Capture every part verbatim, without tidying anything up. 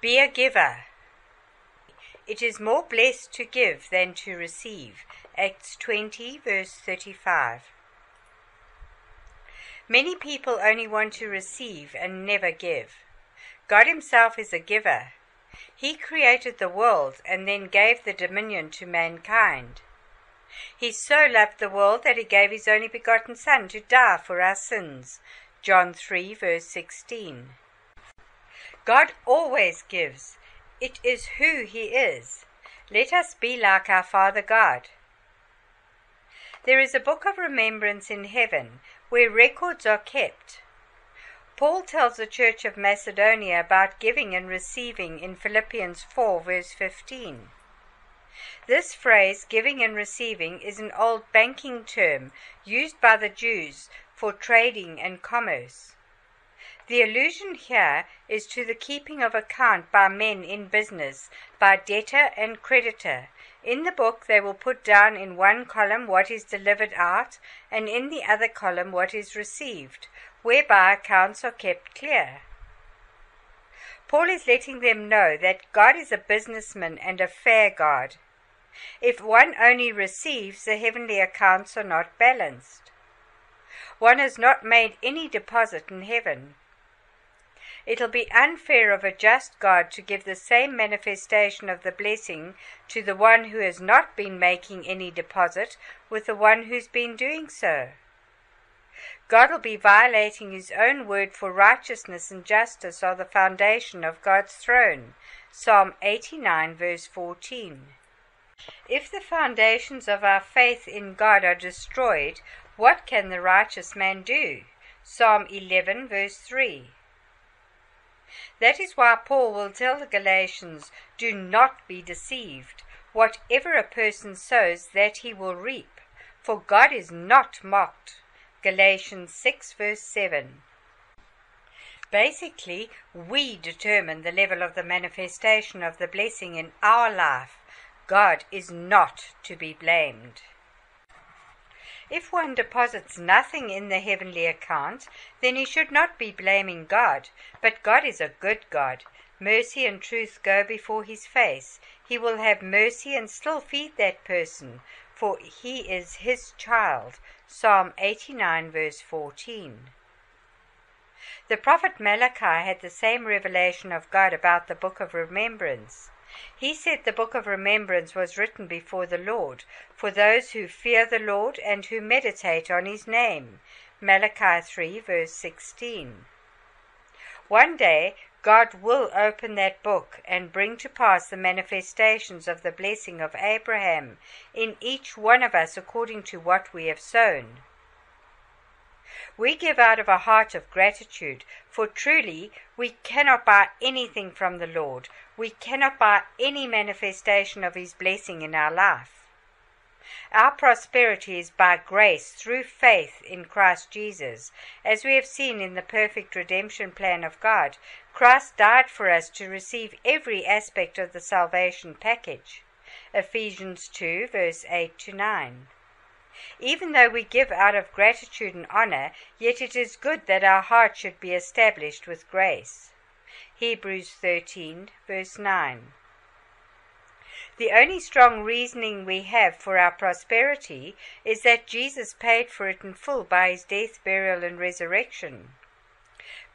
Be a giver. It is more blessed to give than to receive. Acts twenty, verse thirty-five. Many people only want to receive and never give. God himself is a giver. He created the world and then gave the dominion to mankind. He so loved the world that he gave his only begotten Son to die for our sins. John three, verse sixteen. God always gives. It is who he is. Let us be like our Father God. There is a book of remembrance in heaven where records are kept. Paul tells the church of Macedonia about giving and receiving in Philippians four, verse fifteen. This phrase, giving and receiving, is an old banking term used by the Jews for trading and commerce. The allusion here is to the keeping of account by men in business, by debtor and creditor. In the book they will put down in one column what is delivered out, and in the other column what is received, whereby accounts are kept clear. Paul is letting them know that God is a businessman and a fair God. If one only receives, the heavenly accounts are not balanced. One has not made any deposit in heaven. It'll be unfair of a just God to give the same manifestation of the blessing to the one who has not been making any deposit with the one who's been doing so. God will be violating his own word, for righteousness and justice are the foundation of God's throne. Psalm eighty-nine, verse fourteen. If the foundations of our faith in God are destroyed, what can the righteous man do? Psalm eleven, verse three. That is why Paul will tell the Galatians, do not be deceived. Whatever a person sows, that he will reap. For God is not mocked. Galatians six, verse seven. Basically, we determine the level of the manifestation of the blessing in our life. God is not to be blamed. If one deposits nothing in the heavenly account, then he should not be blaming God. But God is a good God. Mercy and truth go before his face. He will have mercy and still feed that person, for he is his child. Psalm eighty-nine, verse fourteen. The prophet Malachi had the same revelation of God about the book of remembrance. He said the book of remembrance was written before the Lord, for those who fear the Lord and who meditate on his name. Malachi three, verse sixteen. One day God will open that book and bring to pass the manifestations of the blessing of Abraham in each one of us according to what we have sown. We give out of a heart of gratitude, for truly we cannot buy anything from the Lord. We cannot buy any manifestation of his blessing in our life. Our prosperity is by grace through faith in Christ Jesus. As we have seen in the perfect redemption plan of God, Christ died for us to receive every aspect of the salvation package. Ephesians two, verse eight to nine. Even though we give out of gratitude and honor, yet it is good that our heart should be established with grace. Hebrews thirteen, verse nine. The only strong reasoning we have for our prosperity is that Jesus paid for it in full by his death, burial, and resurrection.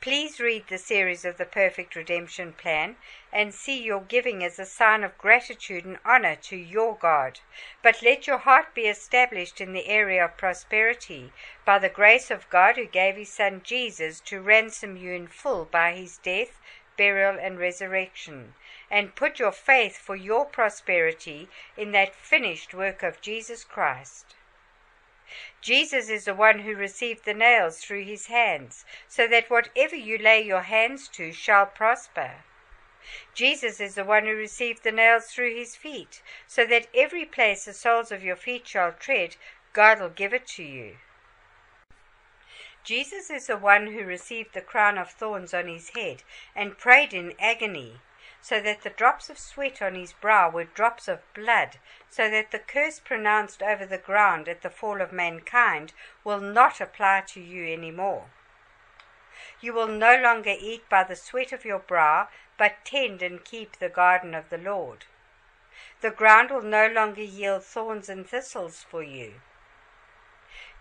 Please read the series of the Perfect Redemption Plan and see your giving as a sign of gratitude and honor to your God. But let your heart be established in the area of prosperity by the grace of God, who gave his Son Jesus to ransom you in full by his death, burial, and resurrection. And put your faith for your prosperity in that finished work of Jesus Christ. Jesus is the one who received the nails through his hands, so that whatever you lay your hands to shall prosper. Jesus is the one who received the nails through his feet, so that every place the soles of your feet shall tread, God will give it to you. Jesus is the one who received the crown of thorns on his head and prayed in agony, so that the drops of sweat on his brow were drops of blood, so that the curse pronounced over the ground at the fall of mankind will not apply to you anymore. You will no longer eat by the sweat of your brow, but tend and keep the garden of the Lord. The ground will no longer yield thorns and thistles for you.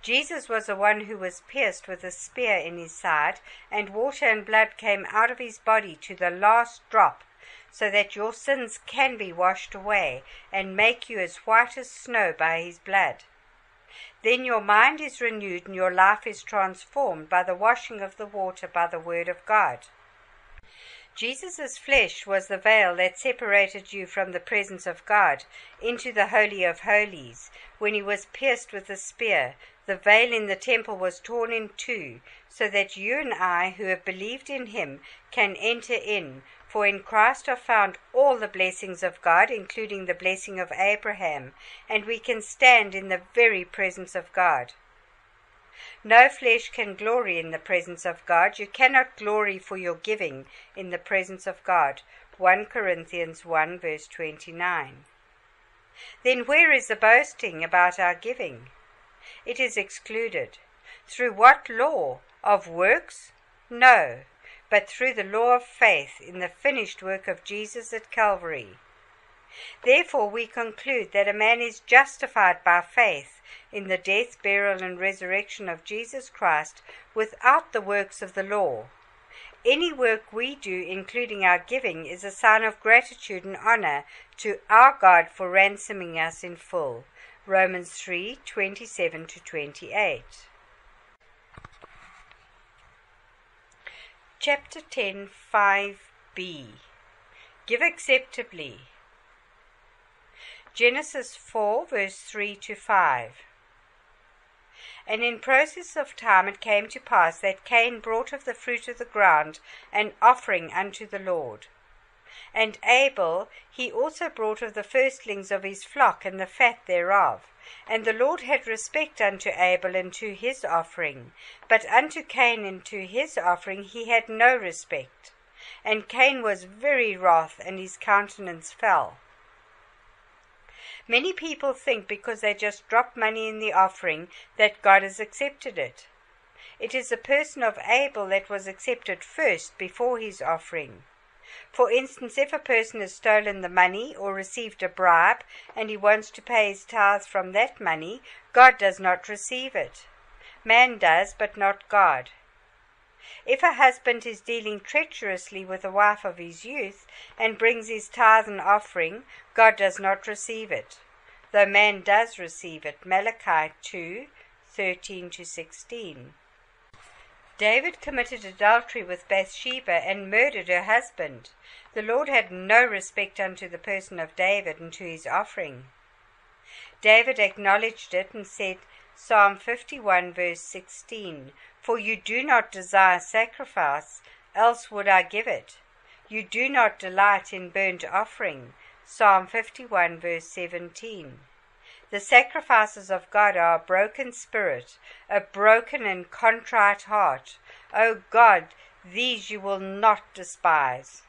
Jesus was the one who was pierced with a spear in his side, and water and blood came out of his body to the last drop, so that your sins can be washed away and make you as white as snow by his blood. Then your mind is renewed and your life is transformed by the washing of the water by the word of God. Jesus' flesh was the veil that separated you from the presence of God into the Holy of Holies. When he was pierced with a spear, the veil in the temple was torn in two, so that you and I who have believed in him can enter in, for in Christ are found all the blessings of God, including the blessing of Abraham, and we can stand in the very presence of God. No flesh can glory in the presence of God. You cannot glory for your giving in the presence of God. First Corinthians one verse twenty-nine. Then where is the boasting about our giving? It is excluded. Through what law? Of works? No, but through the law of faith in the finished work of Jesus at Calvary. Therefore we conclude that a man is justified by faith in the death, burial, and resurrection of Jesus Christ without the works of the law. Any work we do, including our giving, is a sign of gratitude and honor to our God for ransoming us in full. Romans three, twenty-seven to twenty-eight. Chapter ten, five b. Give acceptably. Genesis four, verse three to five. And in process of time it came to pass that Cain brought of the fruit of the ground an offering unto the Lord. And Abel, he also brought of the firstlings of his flock and the fat thereof. And the Lord had respect unto Abel and to his offering, but unto Cain and to his offering he had no respect. And Cain was very wroth, and his countenance fell. Many people think because they just drop money in the offering that God has accepted it. It is the person of Abel that was accepted first before his offering. For instance, if a person has stolen the money or received a bribe and he wants to pay his tithes from that money, God does not receive it. Man does, but not God. If a husband is dealing treacherously with the wife of his youth and brings his tithe and offering, God does not receive it, though man does receive it. Malachi two, thirteen to sixteen. David committed adultery with Bathsheba and murdered her husband. The Lord had no respect unto the person of David and to his offering. David acknowledged it and said, Psalm fifty-one verse sixteen, for you do not desire sacrifice, else would I give it. You do not delight in burnt offering. Psalm fifty-one verse seventeen. The sacrifices of God are a broken spirit, a broken and contrite heart. O God, these you will not despise.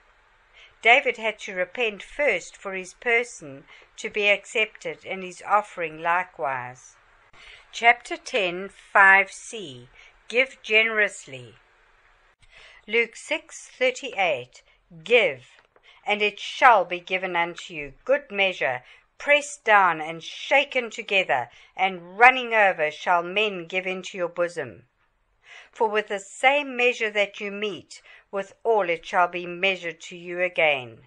David had to repent first for his person to be accepted, and his offering likewise. Chapter ten, five c. Give generously. Luke six, thirty-eight. Give, and it shall be given unto you. Good measure, pressed down and shaken together, and running over, shall men give into your bosom. For with the same measure that you meet, with all it shall be measured to you again.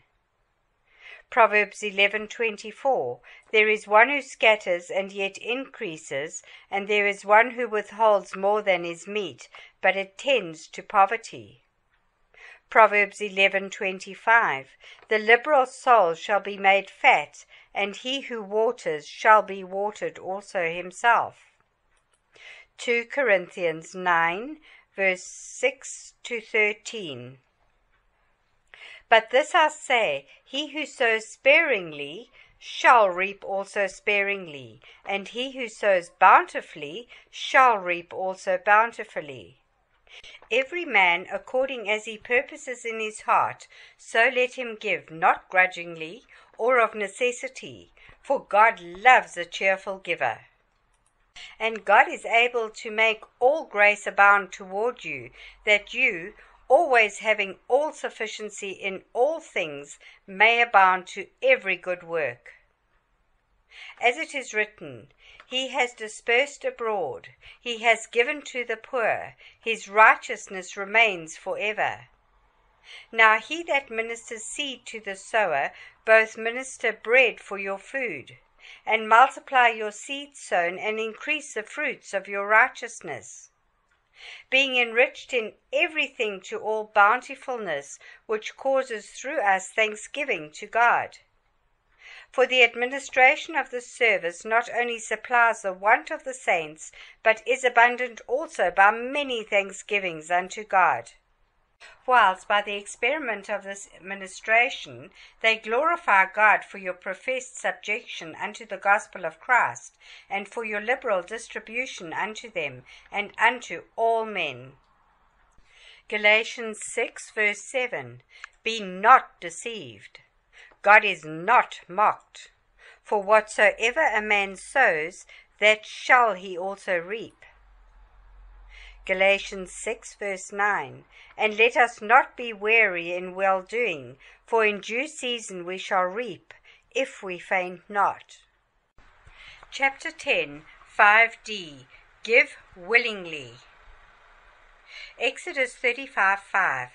Proverbs eleven twenty-four. There is one who scatters and yet increases, and there is one who withholds more than is meet, but it tends to poverty. Proverbs eleven twenty-five. The liberal soul shall be made fat, and he who waters shall be watered also himself. Second Corinthians nine verse six to thirteen. But this I say, he who sows sparingly shall reap also sparingly, and he who sows bountifully shall reap also bountifully. Every man according as he purposes in his heart, so let him give, not grudgingly or of necessity, for God loves a cheerful giver. And God is able to make all grace abound toward you, that you, always having all sufficiency in all things, may abound to every good work. As it is written, He has dispersed abroad, He has given to the poor, His righteousness remains forever. Now he that ministers seed to the sower, both minister bread for your food, and multiply your seed sown, and increase the fruits of your righteousness, being enriched in everything to all bountifulness, which causes through us thanksgiving to God. For the administration of this service not only supplies the want of the saints, but is abundant also by many thanksgivings unto God. Whilst by the experiment of this ministration they glorify God for your professed subjection unto the gospel of Christ, and for your liberal distribution unto them, and unto all men. Galatians six, verse seven. Be not deceived. God is not mocked. For whatsoever a man sows, that shall he also reap. Galatians six, verse nine. And let us not be weary in well-doing, for in due season we shall reap, if we faint not. Chapter ten, five D. Give willingly. Exodus thirty-five, five.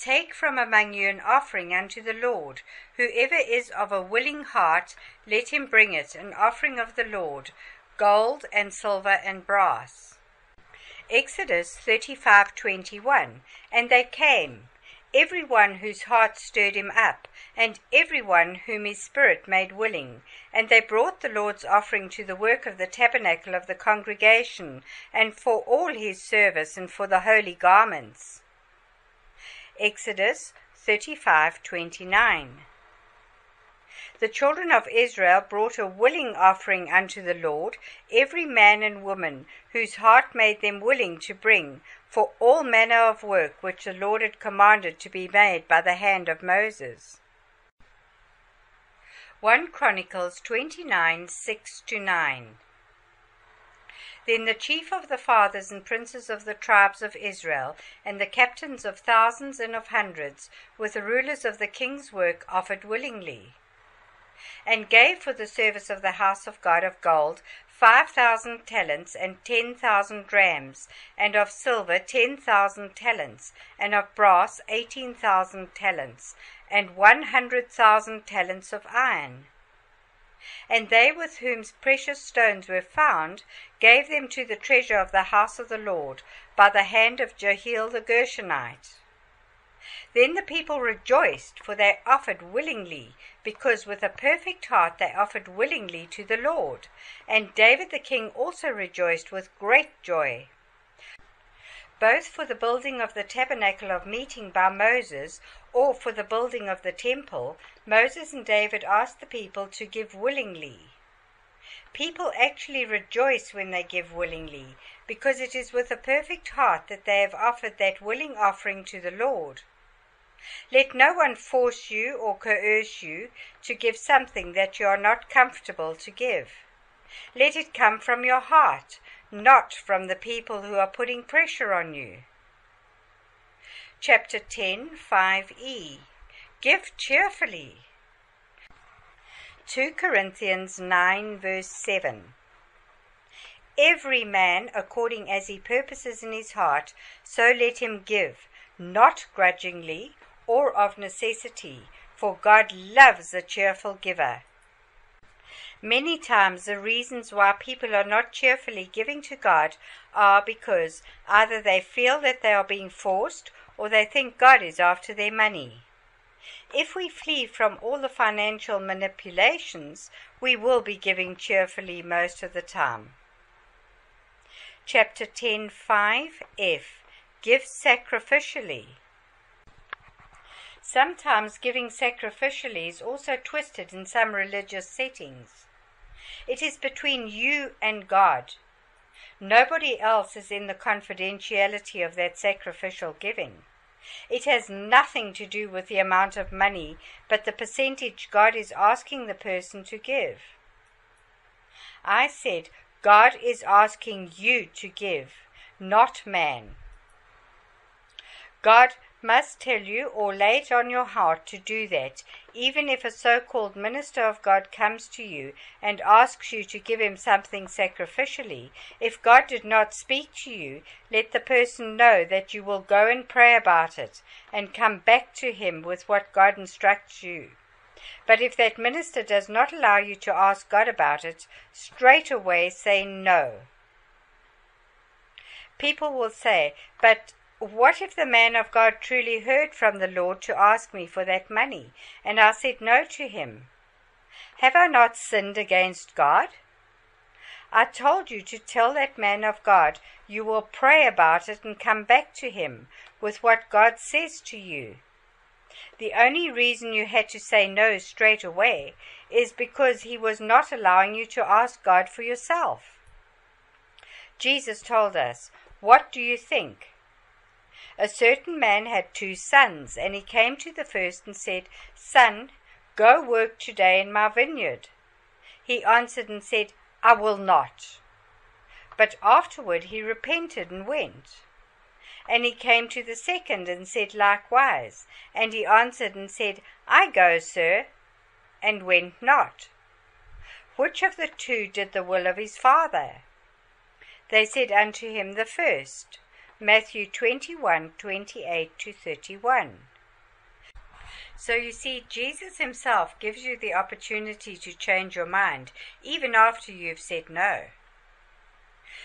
Take from among you an offering unto the Lord. Whoever is of a willing heart, let him bring it, an offering of the Lord, gold and silver and brass. Exodus thirty-five twenty-one. And they came, every one whose heart stirred him up, and every one whom his spirit made willing. And they brought the Lord's offering to the work of the tabernacle of the congregation, and for all his service, and for the holy garments. Exodus thirty-five twenty-nine. The children of Israel brought a willing offering unto the Lord, every man and woman, whose heart made them willing to bring, for all manner of work which the Lord had commanded to be made by the hand of Moses. First Chronicles twenty-nine, six to nine. Then the chief of the fathers and princes of the tribes of Israel, and the captains of thousands and of hundreds, with the rulers of the king's work, offered willingly, and gave for the service of the house of God of gold five thousand talents and ten thousand rams, and of silver ten thousand talents, and of brass eighteen thousand talents, and one hundred thousand talents of iron. And they with whom precious stones were found gave them to the treasure of the house of the Lord, by the hand of Jehiel the Gershonite. Then the people rejoiced, for they offered willingly, because with a perfect heart they offered willingly to the Lord. And David the king also rejoiced with great joy, both for the building of the tabernacle of meeting by Moses, or for the building of the temple. Moses and David asked the people to give willingly. People actually rejoice when they give willingly, because it is with a perfect heart that they have offered that willing offering to the Lord. Let no one force you or coerce you to give something that you are not comfortable to give. Let it come from your heart, not from the people who are putting pressure on you. Chapter ten, five E. Give cheerfully. Second Corinthians nine, verse seven. Every man according as he purposes in his heart, so let him give, not grudgingly, or of necessity, for God loves a cheerful giver. Many times the reasons why people are not cheerfully giving to God are because either they feel that they are being forced, or they think God is after their money. If we flee from all the financial manipulations, we will be giving cheerfully most of the time. Chapter ten, five F. Give sacrificially. Sometimes giving sacrificially is also twisted in some religious settings. It is between you and God. Nobody else is in the confidentiality of that sacrificial giving. It has nothing to do with the amount of money, but the percentage God is asking the person to give. I said, God is asking you to give, not man. God must tell you or lay it on your heart to do that, even if a so-called minister of God comes to you and asks you to give him something sacrificially. If God did not speak to you, let the person know that you will go and pray about it and come back to him with what God instructs you. But if that minister does not allow you to ask God about it, straight away say no. People will say, but what if the man of God truly heard from the Lord to ask me for that money, and I said no to him? Have I not sinned against God? I told you to tell that man of God you will pray about it and come back to him with what God says to you. The only reason you had to say no straight away is because he was not allowing you to ask God for yourself. Jesus told us, "What do you think? A certain man had two sons, and he came to the first and said, 'Son, go work today in my vineyard.' He answered and said, 'I will not.' But afterward he repented and went. And he came to the second and said likewise, and he answered and said, 'I go, sir,' and went not. Which of the two did the will of his father?" They said unto him, "The first." Matthew twenty-one, twenty-eight to thirty-one. So you see, Jesus himself gives you the opportunity to change your mind, even after you've said no.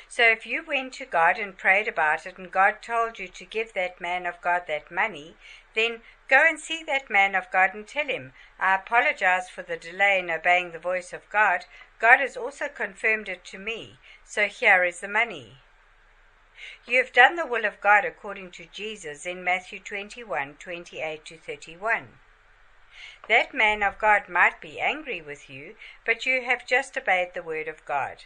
So if you went to God and prayed about it, and God told you to give that man of God that money, then go and see that man of God and tell him, "I apologize for the delay in obeying the voice of God. God has also confirmed it to me, so here is the money." You have done the will of God according to Jesus in Matthew twenty-one, twenty-eight to thirty-one. That man of God might be angry with you, but you have just obeyed the word of God.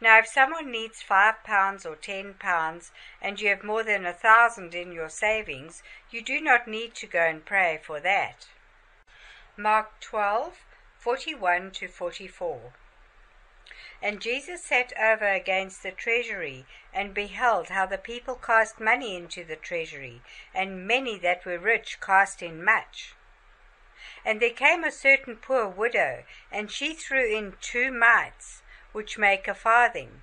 Now, if someone needs five pounds or ten pounds, and you have more than a thousand in your savings, you do not need to go and pray for that. Mark twelve, forty-one to forty-four. And Jesus sat over against the treasury, and beheld how the people cast money into the treasury, and many that were rich cast in much. And there came a certain poor widow, and she threw in two mites, which make a farthing.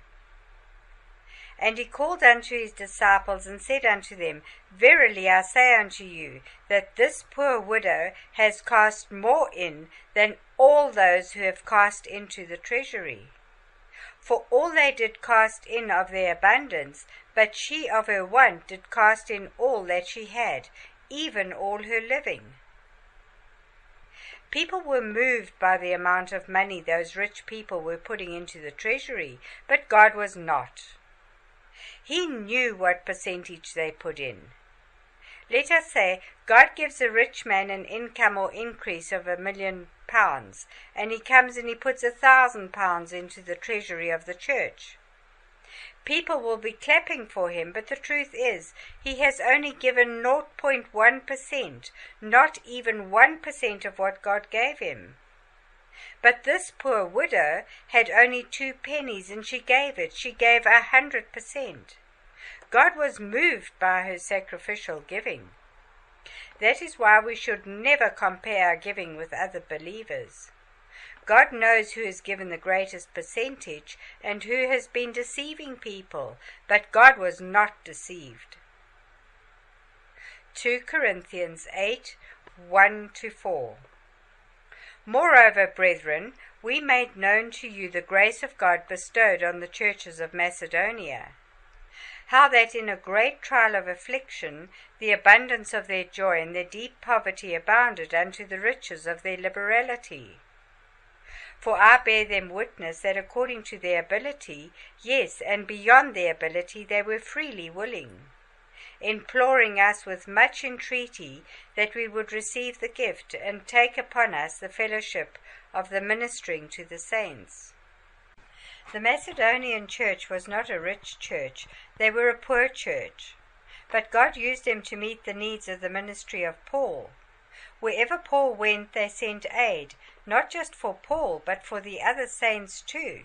And he called unto his disciples, and said unto them, "Verily I say unto you, that this poor widow has cast more in than all those who have cast into the treasury. For all they did cast in of their abundance, but she of her want did cast in all that she had, even all her living." People were moved by the amount of money those rich people were putting into the treasury, but God was not. He knew what percentage they put in. Let us say God gives a rich man an income or increase of a million pounds, and he comes and he puts a thousand pounds into the treasury of the church. People will be clapping for him, but the truth is, he has only given zero point one percent, not even one percent of what God gave him. But this poor widow had only two pennies, and she gave it. She gave a hundred percent. God was moved by her sacrificial giving. That is why we should never compare our giving with other believers. God knows who has given the greatest percentage and who has been deceiving people, but God was not deceived. Second Corinthians eight, one to four. "Moreover, brethren, we made known to you the grace of God bestowed on the churches of Macedonia, how that in a great trial of affliction the abundance of their joy and their deep poverty abounded unto the riches of their liberality. For I bear them witness that according to their ability, yes, and beyond their ability, they were freely willing, imploring us with much entreaty that we would receive the gift and take upon us the fellowship of the ministering to the saints." The Macedonian church was not a rich church. They were a poor church. But God used them to meet the needs of the ministry of Paul. Wherever Paul went, they sent aid, not just for Paul, but for the other saints too.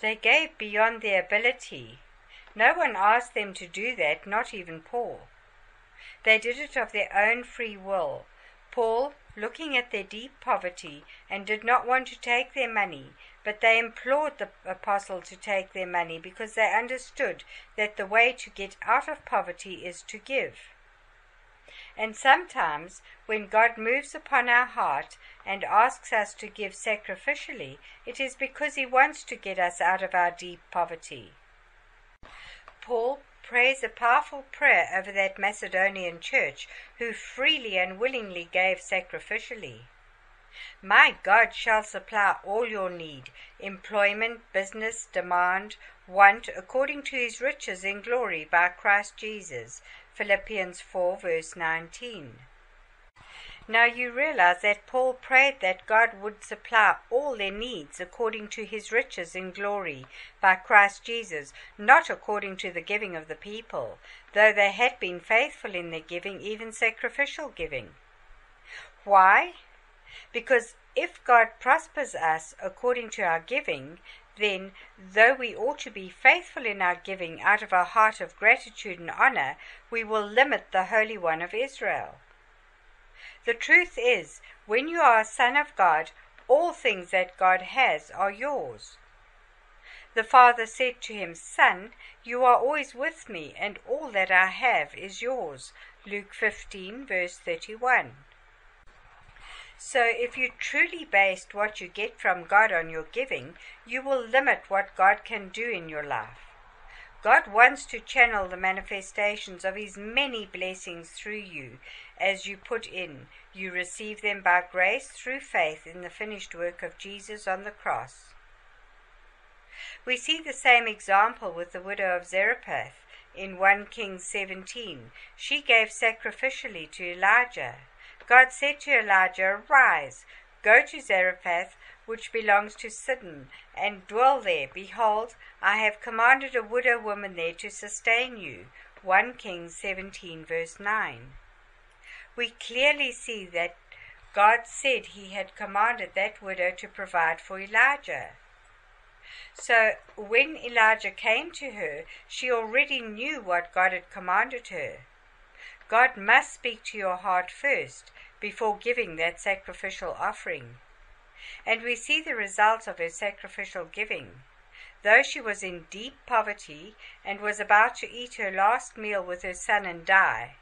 They gave beyond their ability. No one asked them to do that, not even Paul. They did it of their own free will. Paul, looking at their deep poverty, and did not want to take their money, but they implored the apostle to take their money because they understood that the way to get out of poverty is to give. And sometimes, when God moves upon our heart and asks us to give sacrificially, it is because he wants to get us out of our deep poverty. Paul prays a powerful prayer over that Macedonian church who freely and willingly gave sacrificially. My God shall supply all your need, employment, business, demand, want, according to his riches in glory by Christ Jesus. Philippians four verse nineteen. Now you realize that Paul prayed that God would supply all their needs according to his riches in glory by Christ Jesus, not according to the giving of the people, though they had been faithful in their giving, even sacrificial giving. Why? Because if God prospers us according to our giving, then, though we ought to be faithful in our giving out of a heart of gratitude and honor, we will limit the Holy One of Israel. The truth is, when you are a son of God, all things that God has are yours. The father said to him, Son, you are always with me, and all that I have is yours. Luke fifteen, verse thirty-one. So if you truly based what you get from God on your giving, you will limit what God can do in your life. God wants to channel the manifestations of his many blessings through you. As you put in, you receive them by grace through faith in the finished work of Jesus on the cross. We see the same example with the widow of Zarephath in First Kings seventeen. She gave sacrificially to Elijah. God said to Elijah, Rise, go to Zarephath, which belongs to Sidon, and dwell there. Behold, I have commanded a widow woman there to sustain you. First Kings seventeen, verse nine. We clearly see that God said he had commanded that widow to provide for Elijah. So when Elijah came to her, she already knew what God had commanded her. God must speak to your heart first, before giving that sacrificial offering. And we see the result of her sacrificial giving. Though she was in deep poverty, and was about to eat her last meal with her son and die,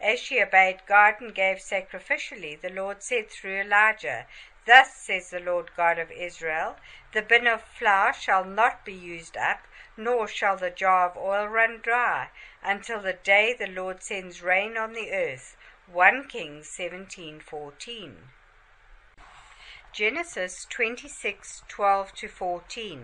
as she obeyed God and gave sacrificially, the Lord said through Elijah, Thus says the Lord God of Israel, The bin of flour shall not be used up, nor shall the jar of oil run dry, until the day the Lord sends rain on the earth. First Kings seventeen fourteen. Genesis twenty-six twelve to fourteen.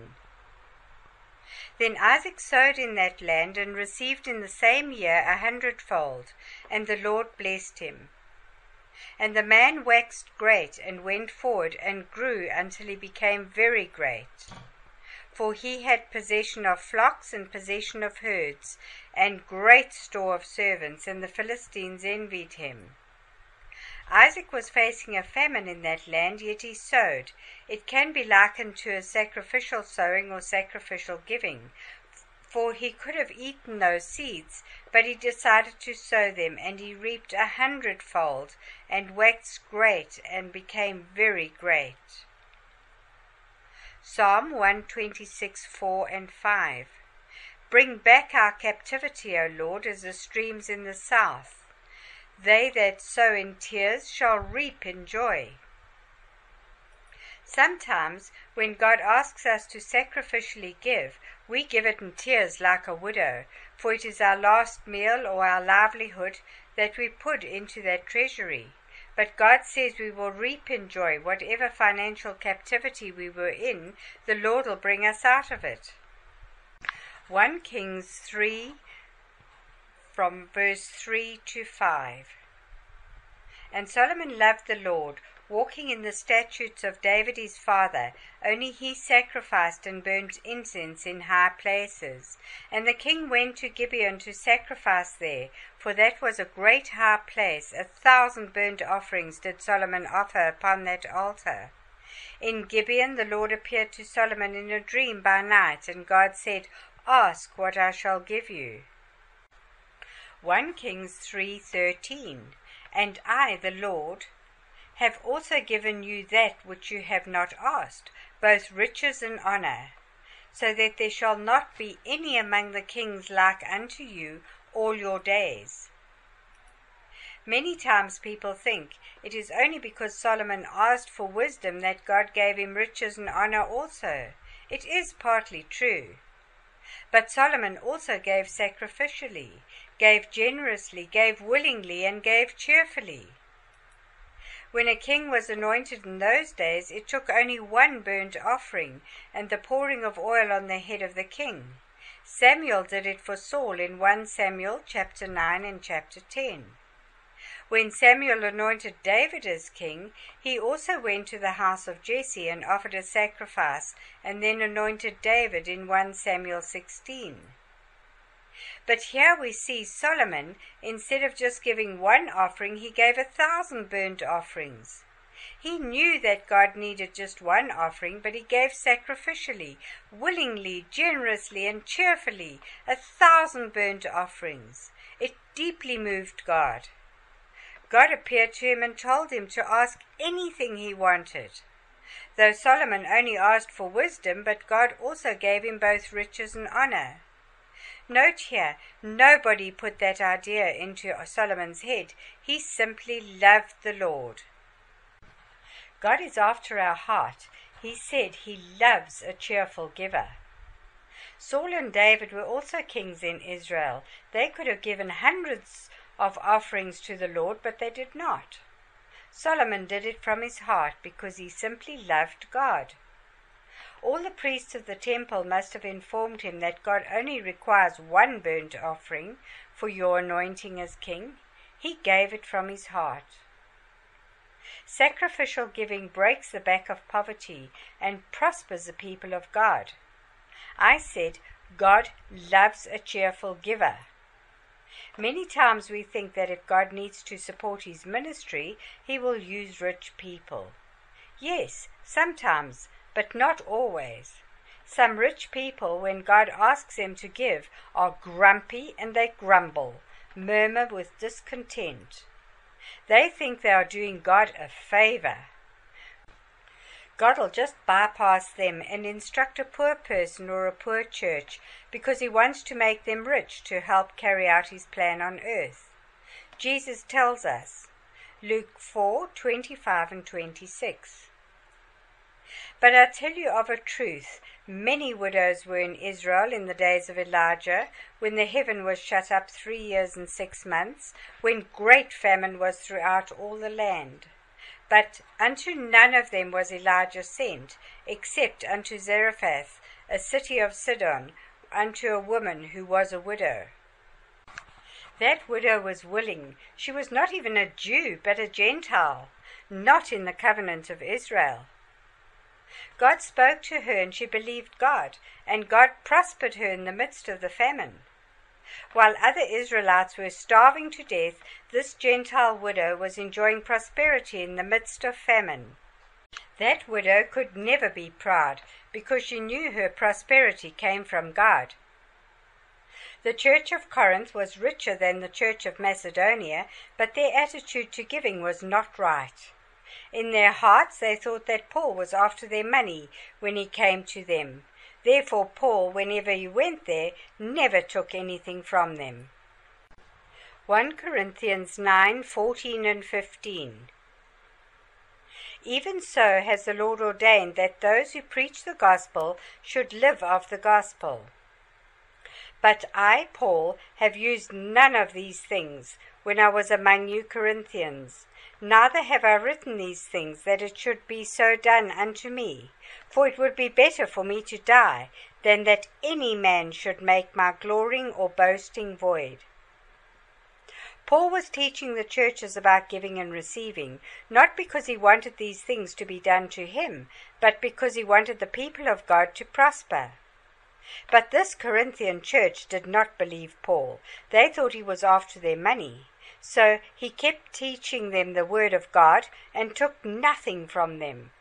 Then Isaac sowed in that land, and received in the same year a hundredfold, and the Lord blessed him. And the man waxed great, and went forward, and grew until he became very great. For he had possession of flocks and possession of herds, and great store of servants, and the Philistines envied him. Isaac was facing a famine in that land, yet he sowed. It can be likened to a sacrificial sowing or sacrificial giving, for he could have eaten those seeds, but he decided to sow them, and he reaped a hundredfold, and waxed great, and became very great. Psalm one twenty-six four and five. Bring back our captivity, O Lord, as the streams in the south. They that sow in tears shall reap in joy. Sometimes, when God asks us to sacrificially give, we give it in tears like a widow, for it is our last meal or our livelihood that we put into that treasury. But God says we will reap in joy whatever financial captivity we were in, the Lord will bring us out of it. First Kings three, from verse three to five. And Solomon loved the Lord, walking in the statutes of David his father, only he sacrificed and burnt incense in high places. And the king went to Gibeon to sacrifice there, for that was a great high place. A thousand burnt offerings did Solomon offer upon that altar. In Gibeon the Lord appeared to Solomon in a dream by night, and God said, "Ask what I shall give you." First Kings three thirteen. "And I, the Lord, have also given you that which you have not asked, both riches and honour, so that there shall not be any among the kings like unto you all your days." Many times people think it is only because Solomon asked for wisdom that God gave him riches and honor also. It is partly true. But Solomon also gave sacrificially, gave generously, gave willingly, and gave cheerfully. When a king was anointed in those days, it took only one burnt offering and the pouring of oil on the head of the king. Samuel did it for Saul in First Samuel chapter nine and chapter ten. When Samuel anointed David as king, he also went to the house of Jesse and offered a sacrifice, and then anointed David in First Samuel sixteen. But here we see Solomon, instead of just giving one offering, he gave a thousand burnt offerings. He knew that God needed just one offering, but he gave sacrificially, willingly, generously, and cheerfully a thousand burnt offerings. It deeply moved God. God appeared to him and told him to ask anything he wanted. Though Solomon only asked for wisdom, but God also gave him both riches and honor. Note here, nobody put that idea into Solomon's head. He simply loved the Lord. God is after our heart. He said he loves a cheerful giver. Saul and David were also kings in Israel. They could have given hundreds of offerings to the Lord, but they did not. Solomon did it from his heart because he simply loved God. All the priests of the temple must have informed him that God only requires one burnt offering for your anointing as king. He gave it from his heart. Sacrificial giving breaks the back of poverty and prospers the people of God. I said, God loves a cheerful giver. Many times we think that if God needs to support his ministry, he will use rich people. Yes, sometimes, but not always. Some rich people, when God asks them to give, are grumpy and they grumble, murmur with discontent. They think they are doing God a favor. God will just bypass them and instruct a poor person or a poor church because he wants to make them rich to help carry out his plan on earth. Jesus tells us, Luke four twenty-five and twenty-six. "But I tell you of a truth, many widows were in Israel in the days of Elijah, when the heaven was shut up three years and six months, when great famine was throughout all the land. But unto none of them was Elijah sent, except unto Zarephath, a city of Sidon, unto a woman who was a widow. That widow was willing. She was not even a Jew, but a Gentile, not in the covenant of Israel. God spoke to her, and she believed God, and God prospered her in the midst of the famine. While other Israelites were starving to death, this Gentile widow was enjoying prosperity in the midst of famine. That widow could never be proud, because she knew her prosperity came from God. The church of Corinth was richer than the church of Macedonia, but their attitude to giving was not right. In their hearts they thought that Paul was after their money when he came to them. Therefore Paul, whenever he went there, never took anything from them." First Corinthians nine fourteen and fifteen. "Even so has the Lord ordained that those who preach the gospel should live of the gospel. But I, Paul, have used none of these things when I was among you Corinthians. Neither have I written these things, that it should be so done unto me. For it would be better for me to die, than that any man should make my glorying or boasting void." Paul was teaching the churches about giving and receiving, not because he wanted these things to be done to him, but because he wanted the people of God to prosper. But this Corinthian church did not believe Paul. They thought he was after their money. So he kept teaching them the word of God and took nothing from them.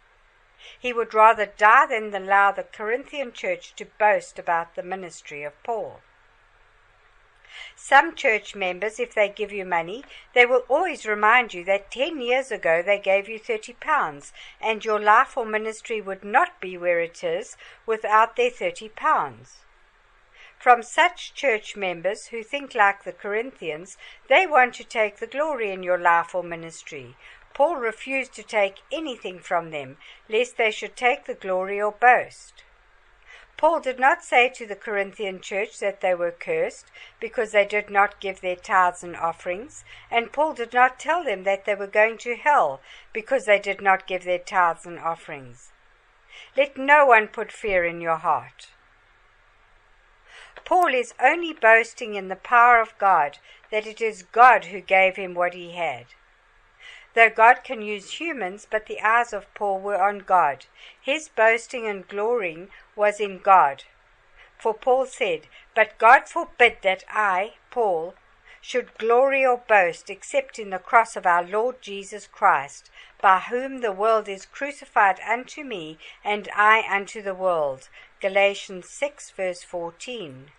He would rather die than allow the Corinthian church to boast about the ministry of Paul. Some church members, if they give you money, they will always remind you that ten years ago they gave you thirty pounds, and your life or ministry would not be where it is without their thirty pounds. From such church members who think like the Corinthians, they want to take the glory in your life or ministry. Paul refused to take anything from them, lest they should take the glory or boast. Paul did not say to the Corinthian church that they were cursed because they did not give their tithes and offerings, and Paul did not tell them that they were going to hell because they did not give their tithes and offerings. Let no one put fear in your heart. Paul is only boasting in the power of God, that it is God who gave him what he had. Though God can use humans, but the eyes of Paul were on God. His boasting and glorying was in God. For Paul said, "But God forbid that I, Paul, should glory or boast except in the cross of our Lord Jesus Christ, by whom the world is crucified unto me, and I unto the world." Galatians six, verse fourteen.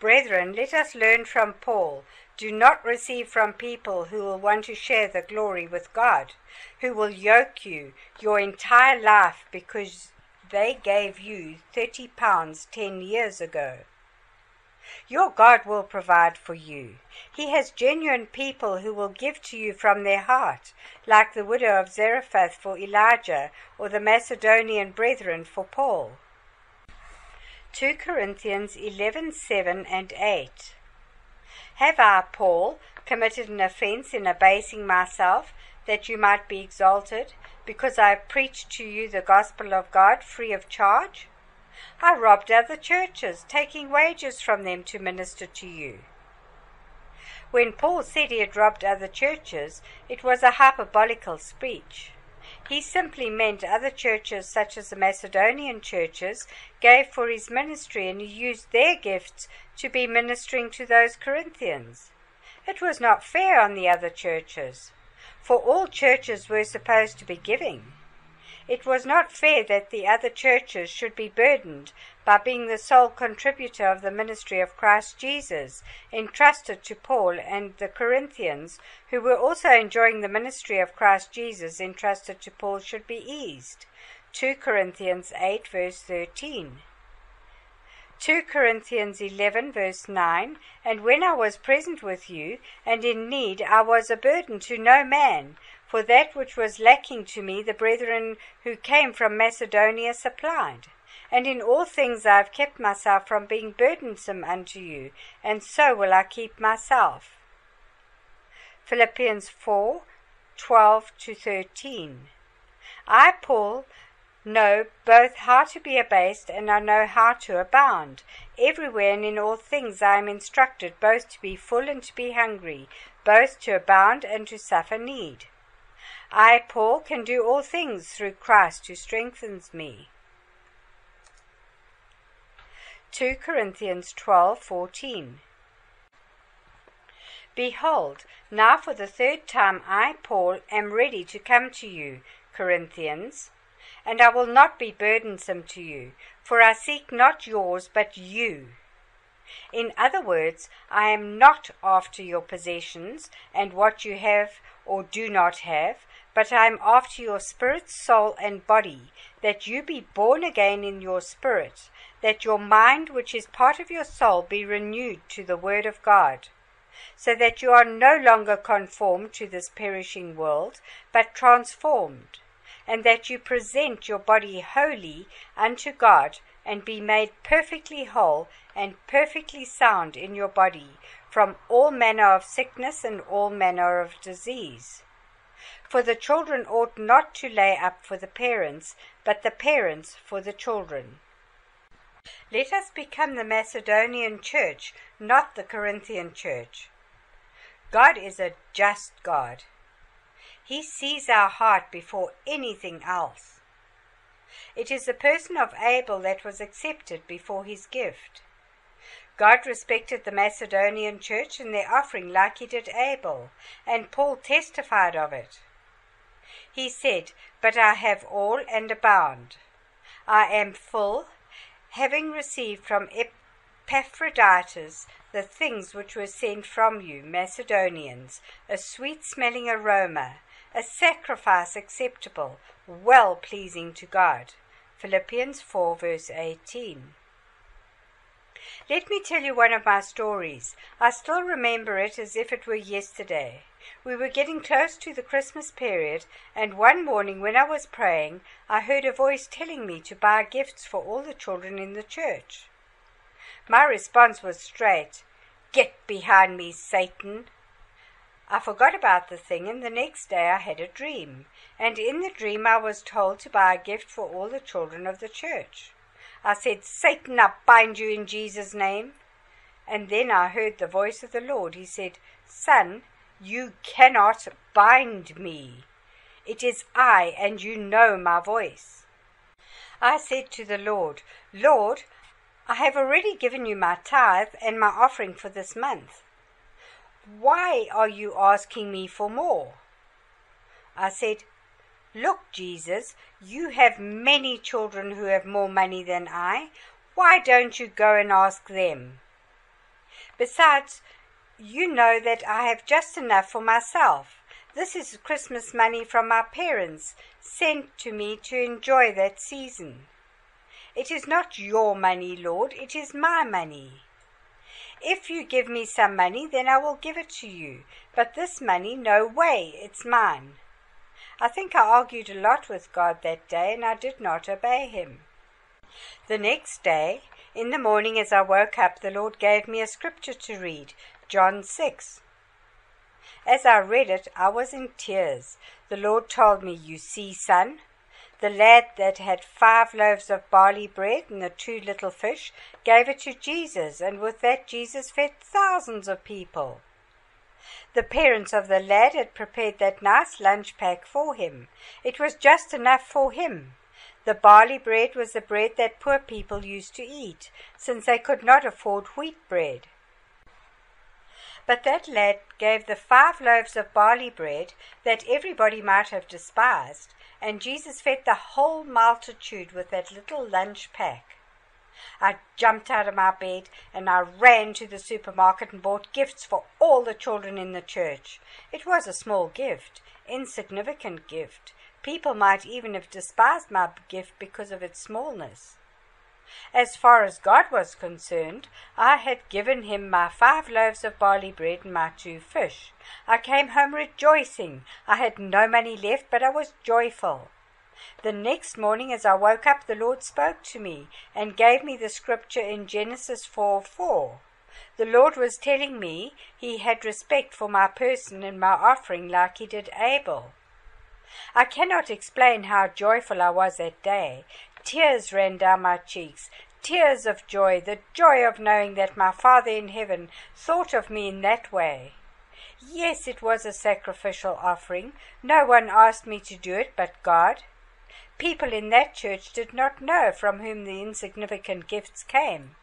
Brethren, let us learn from Paul. Do not receive from people who will want to share the glory with God, who will yoke you your entire life because they gave you thirty pounds ten years ago. Your God will provide for you. He has genuine people who will give to you from their heart, like the widow of Zarephath for Elijah, or the Macedonian brethren for Paul. Second Corinthians eleven, seven and eight. Have I, Paul, committed an offense in abasing myself, that you might be exalted, because I have preached to you the gospel of God free of charge? I robbed other churches, taking wages from them to minister to you. When Paul said he had robbed other churches, it was a hyperbolical speech. He simply meant other churches, such as the Macedonian churches, gave for his ministry, and he used their gifts to be ministering to those Corinthians. It was not fair on the other churches, for all churches were supposed to be giving. It was not fair that the other churches should be burdened by being the sole contributor of the ministry of Christ Jesus, entrusted to Paul and the Corinthians, who were also enjoying the ministry of Christ Jesus entrusted to Paul, should be eased. Second Corinthians eight, verse thirteen. Second Corinthians eleven, verse nine, "And when I was present with you, and in need, I was a burden to no man, for that which was lacking to me the brethren who came from Macedonia supplied. And in all things I have kept myself from being burdensome unto you, and so will I keep myself." Philippians four, twelve to thirteen. I, Paul, know both how to be abased, and I know how to abound. Everywhere and in all things I am instructed, both to be full and to be hungry, both to abound and to suffer need. I, Paul, can do all things through Christ who strengthens me. Second Corinthians twelve, fourteen. Behold, now for the third time I, Paul, am ready to come to you, Corinthians, and I will not be burdensome to you, for I seek not yours but you. In other words, I am not after your possessions and what you have or do not have, but I am after your spirit, soul, and body, that you be born again in your spirit, that your mind, which is part of your soul, be renewed to the word of God, so that you are no longer conformed to this perishing world, but transformed, and that you present your body wholly unto God, and be made perfectly whole and perfectly sound in your body, from all manner of sickness and all manner of disease. For the children ought not to lay up for the parents, but the parents for the children. Let us become the Macedonian church, not the Corinthian church. God is a just God. He sees our heart before anything else. It is the person of Abel that was accepted before his gift. God respected the Macedonian church and their offering like he did Abel, and Paul testified of it. He said, But I have all and abound. I am full, having received from Epaphroditus the things which were sent from you, Macedonians, a sweet-smelling aroma, a sacrifice acceptable, well-pleasing to God. Philippians four, verse eighteen. Let me tell you one of my stories. I still remember it as if it were yesterday. We were getting close to the Christmas period, and one morning when I was praying, I heard a voice telling me to buy gifts for all the children in the church. My response was straight, "Get behind me, Satan." I forgot about the thing, and the next day I had a dream, and in the dream I was told to buy a gift for all the children of the church. I said, "Satan, I bind you in Jesus' name." And then I heard the voice of the Lord. He said, "Son, you cannot bind me. It is I, and you know my voice." I said to the Lord, "Lord, I have already given you my tithe and my offering for this month. Why are you asking me for more?" I said, "Look, Jesus, you have many children who have more money than I. Why don't you go and ask them? Besides, you know that I have just enough for myself. This is Christmas money from my parents, sent to me to enjoy that season. It is not your money, Lord, it is my money. If you give me some money, then I will give it to you. But this money, no way, it's mine." I think I argued a lot with God that day, and I did not obey him. The next day, in the morning as I woke up, the Lord gave me a scripture to read, John six. As I read it, I was in tears. The Lord told me, "You see, son, the lad that had five loaves of barley bread and the two little fish gave it to Jesus, and with that Jesus fed thousands of people. The parents of the lad had prepared that nice lunch pack for him. It was just enough for him. The barley bread was the bread that poor people used to eat, since they could not afford wheat bread. But that lad gave the five loaves of barley bread that everybody might have despised, and Jesus fed the whole multitude with that little lunch pack." I jumped out of my bed and I ran to the supermarket and bought gifts for all the children in the church. It was a small gift, insignificant gift. People might even have despised my gift because of its smallness. As far as God was concerned, I had given him my five loaves of barley bread and my two fish. I came home rejoicing. I had no money left, but I was joyful. The next morning as I woke up, the Lord spoke to me and gave me the scripture in Genesis four four. The Lord was telling me he had respect for my person and my offering like he did Abel. I cannot explain how joyful I was that day. Tears ran down my cheeks, tears of joy, the joy of knowing that my Father in heaven thought of me in that way. Yes, it was a sacrificial offering. No one asked me to do it but God. People in that church did not know from whom the insignificant gifts came.